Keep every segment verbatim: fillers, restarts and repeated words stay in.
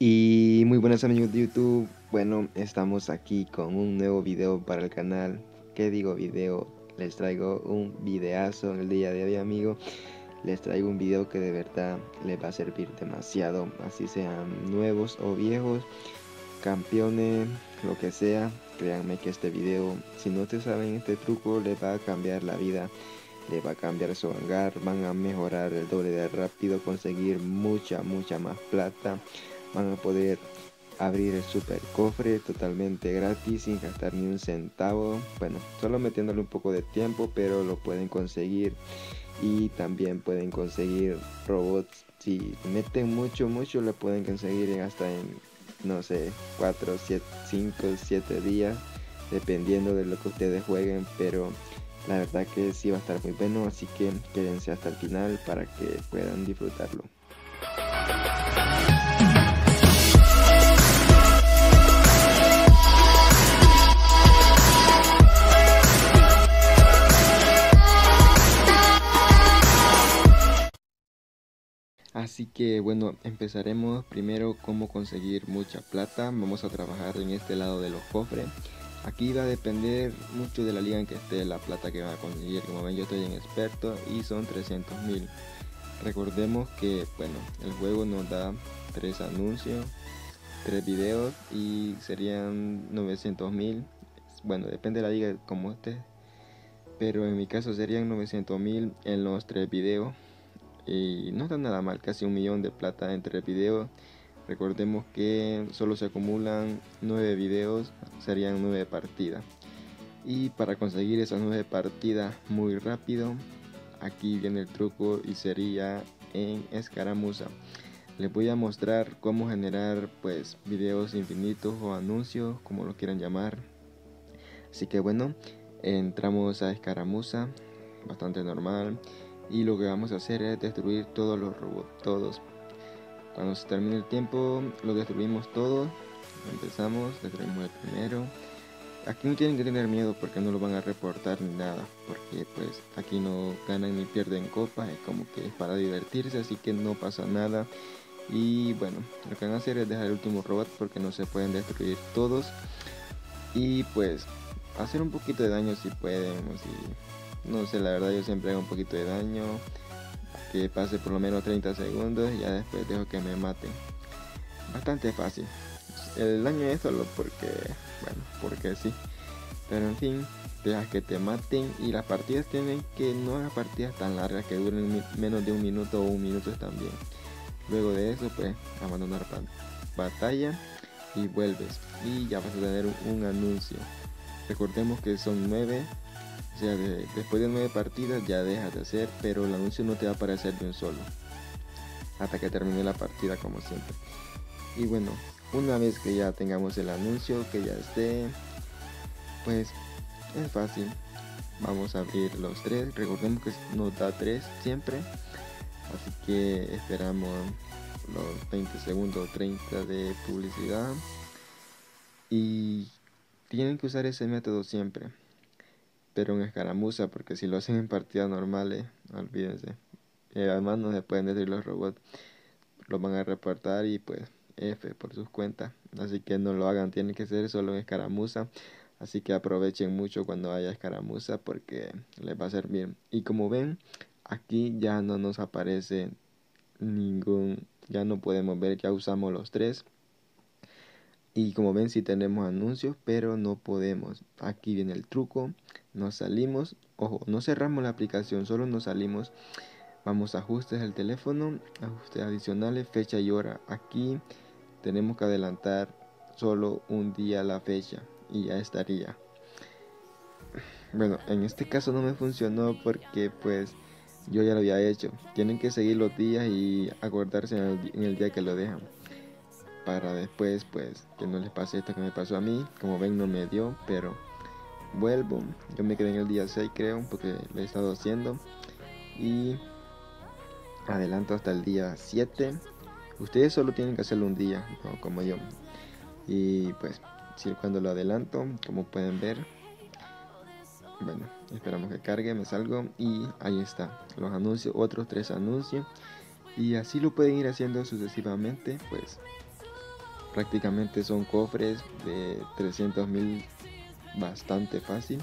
Y muy buenas amigos de YouTube, bueno, estamos aquí con un nuevo video para el canal. ¿Qué digo video? Les traigo un videazo el día de hoy, amigo. Les traigo un video que de verdad les va a servir demasiado, así sean nuevos o viejos, campeones, lo que sea. Créanme que este video, si no te saben este truco, les va a cambiar la vida, les va a cambiar su hangar, van a mejorar el doble de rápido, conseguir mucha, mucha más plata, van a poder abrir el super cofre totalmente gratis sin gastar ni un centavo, bueno, solo metiéndole un poco de tiempo, pero lo pueden conseguir. Y también pueden conseguir robots, si meten mucho mucho le pueden conseguir hasta en, no sé, cuatro, siete, cinco, siete días, dependiendo de lo que ustedes jueguen, pero la verdad que sí va a estar muy bueno, así que quédense hasta el final para que puedan disfrutarlo. Así que bueno, empezaremos primero cómo conseguir mucha plata. Vamos a trabajar en este lado de los cofres. Aquí va a depender mucho de la liga en que esté la plata que van a conseguir. Como ven, yo estoy en experto y son trescientos mil. Recordemos que bueno, el juego nos da tres anuncios, tres videos y serían novecientos mil. Bueno, depende de la liga como esté, pero en mi caso serían novecientos mil en los tres videos. Y no está nada mal, casi un millón de plata entre videos. Recordemos que solo se acumulan nueve videos, serían nueve partidas. Y para conseguir esas nueve partidas muy rápido, aquí viene el truco y sería en escaramuza. Les voy a mostrar cómo generar pues videos infinitos o anuncios, como lo quieran llamar. Así que bueno, entramos a escaramuza, bastante normal. Y lo que vamos a hacer es destruir todos los robots, todos. Cuando se termine el tiempo, los destruimos todos. Empezamos, destruimos el primero. Aquí no tienen que tener miedo porque no lo van a reportar ni nada, porque pues aquí no ganan ni pierden copas, es como que es para divertirse, así que no pasa nada. Y bueno, lo que van a hacer es dejar el último robot porque no se pueden destruir todos. Y pues hacer un poquito de daño si pueden, si... no sé, la verdad yo siempre hago un poquito de daño, que pase por lo menos treinta segundos y ya después dejo que me maten. Bastante fácil. El daño es solo porque, bueno, porque sí. Pero en fin, dejas que te maten y las partidas tienen que no las partidas tan largas que duren menos de un minuto o un minuto también. Luego de eso pues abandonar batalla y vuelves y ya vas a tener un, un anuncio. Recordemos que son nueve. O sea, de, después de nueve partidas ya dejas de hacer, pero el anuncio no te va a aparecer de un solo, hasta que termine la partida como siempre. Y bueno, una vez que ya tengamos el anuncio, que ya esté, pues es fácil. Vamos a abrir los tres, recordemos que nos da tres siempre. Así que esperamos los veinte segundos o treinta de publicidad. Y tienen que usar ese método siempre, pero en escaramuza, porque si lo hacen en partidas normales, olvídense. Eh, además no se pueden destruir los robots, los van a reportar y pues F por sus cuentas. Así que no lo hagan, tienen que ser solo en escaramuza. Así que aprovechen mucho cuando haya escaramuza porque les va a servir. Y como ven, aquí ya no nos aparece ningún, ya no podemos ver, ya usamos los tres. Y como ven, sí tenemos anuncios, pero no podemos. Aquí viene el truco. Nos salimos. Ojo, no cerramos la aplicación, solo nos salimos. Vamos a ajustes del teléfono, ajustes adicionales, fecha y hora. Aquí tenemos que adelantar solo un día la fecha y ya estaría. Bueno, en este caso no me funcionó porque pues yo ya lo había hecho. Tienen que seguir los días y acordarse en el, en el día que lo dejan, para después pues que no les pase esto que me pasó a mí. Como ven, no me dio, pero vuelvo, yo me quedé en el día seis creo, porque lo he estado haciendo, y adelanto hasta el día siete. Ustedes solo tienen que hacerlo un día, ¿no? Como yo. Y pues si cuando lo adelanto, como pueden ver, bueno, esperamos que cargue, me salgo y ahí está los anuncios, otros tres anuncios. Y así lo pueden ir haciendo sucesivamente pues prácticamente son cofres de trescientos mil, bastante fácil.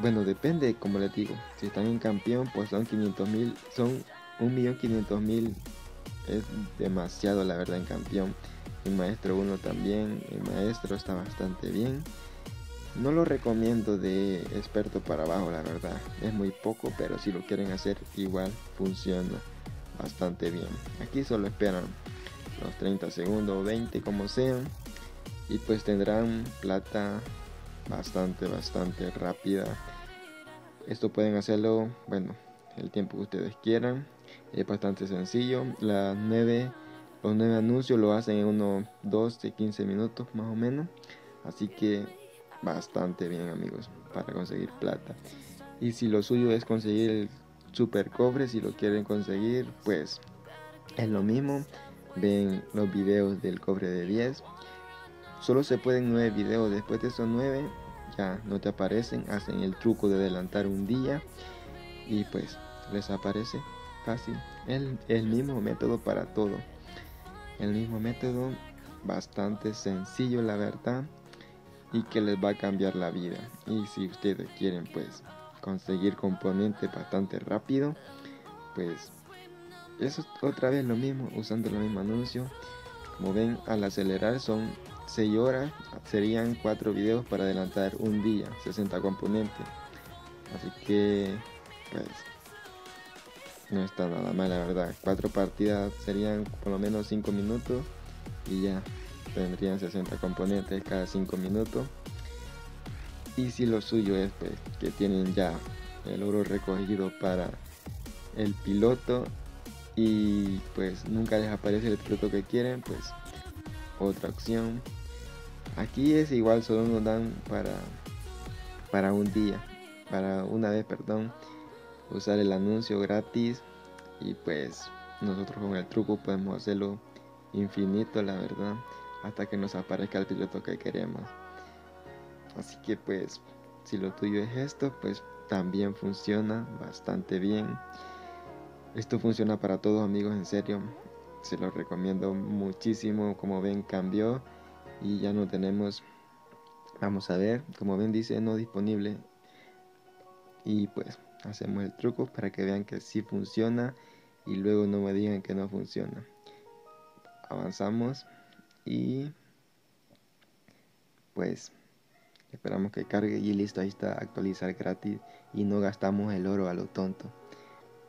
Bueno, depende, como les digo, si están en campeón pues son quinientos mil, son un millón quinientos mil, es demasiado la verdad en campeón. En maestro uno también, en maestro está bastante bien. No lo recomiendo de experto para abajo, la verdad, es muy poco, pero si lo quieren hacer igual funciona bastante bien. Aquí solo esperan los treinta segundos, veinte, como sean, y pues tendrán plata bastante, bastante rápida. Esto pueden hacerlo, bueno, el tiempo que ustedes quieran, es bastante sencillo. Las nueve, los nueve anuncios lo hacen en unos doce, quince minutos más o menos, así que bastante bien, amigos, para conseguir plata. Y si lo suyo es conseguir el super cofre, si lo quieren conseguir, pues es lo mismo, ven los videos del cofre de diez. Solo se pueden nueve videos, después de esos nueve ya no te aparecen. Hacen el truco de adelantar un día y pues les aparece fácil. El, el mismo método para todo, el mismo método, bastante sencillo la verdad, y que les va a cambiar la vida. Y si ustedes quieren pues conseguir componentes bastante rápido, pues eso otra vez lo mismo, usando el mismo anuncio. Como ven, al acelerar son seis horas, serían cuatro videos para adelantar un día, sesenta componentes, así que pues no está nada mal la verdad. Cuatro partidas serían por lo menos cinco minutos y ya tendrían sesenta componentes cada cinco minutos. Y si lo suyo es pues, que tienen ya el oro recogido para el piloto y pues nunca les aparece el piloto que quieren, pues otra opción. Aquí es igual, solo nos dan para para un día, para una vez, perdón, usar el anuncio gratis, y pues nosotros con el truco podemos hacerlo infinito la verdad, hasta que nos aparezca el piloto que queremos. Así que pues si lo tuyo es esto, pues también funciona bastante bien. Esto funciona para todos, amigos, en serio, se los recomiendo muchísimo. Como ven, cambió y ya no tenemos, vamos a ver, como ven dice no disponible, y pues hacemos el truco para que vean que sí funciona y luego no me digan que no funciona. Avanzamos y pues esperamos que cargue y listo, ahí está, actualizar gratis, y no gastamos el oro a lo tonto.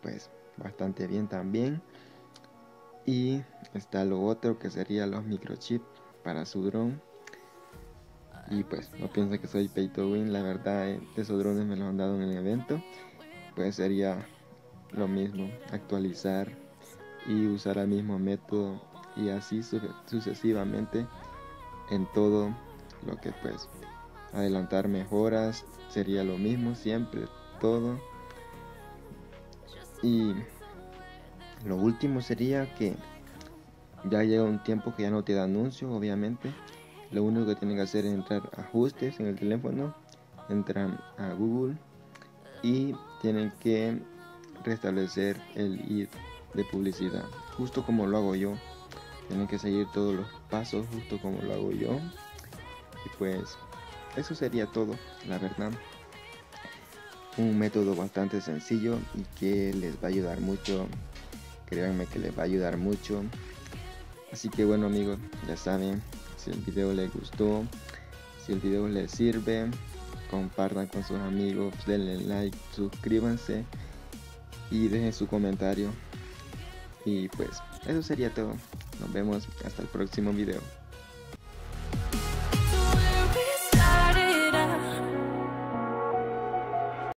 Pues bastante bien también. Y está lo otro que sería los microchips para su dron, y pues no piensa que soy pay to win la verdad, eh, esos drones me los han dado en el evento. Pues sería lo mismo, actualizar y usar el mismo método, y así su sucesivamente en todo lo que pues adelantar mejoras sería lo mismo siempre, todo. Y lo último sería que ya llega un tiempo que ya no te da anuncios, obviamente. Lo único que tienen que hacer es entrar a ajustes en el teléfono, entran a Google y tienen que restablecer el I D de publicidad, justo como lo hago yo. Tienen que seguir todos los pasos justo como lo hago yo. Y pues eso sería todo la verdad, un método bastante sencillo y que les va a ayudar mucho, créanme que les va a ayudar mucho. Así que bueno, amigos, ya saben, si el video les gustó, si el video les sirve, compartan con sus amigos, denle like, suscríbanse y dejen su comentario. Y pues eso sería todo. Nos vemos hasta el próximo video.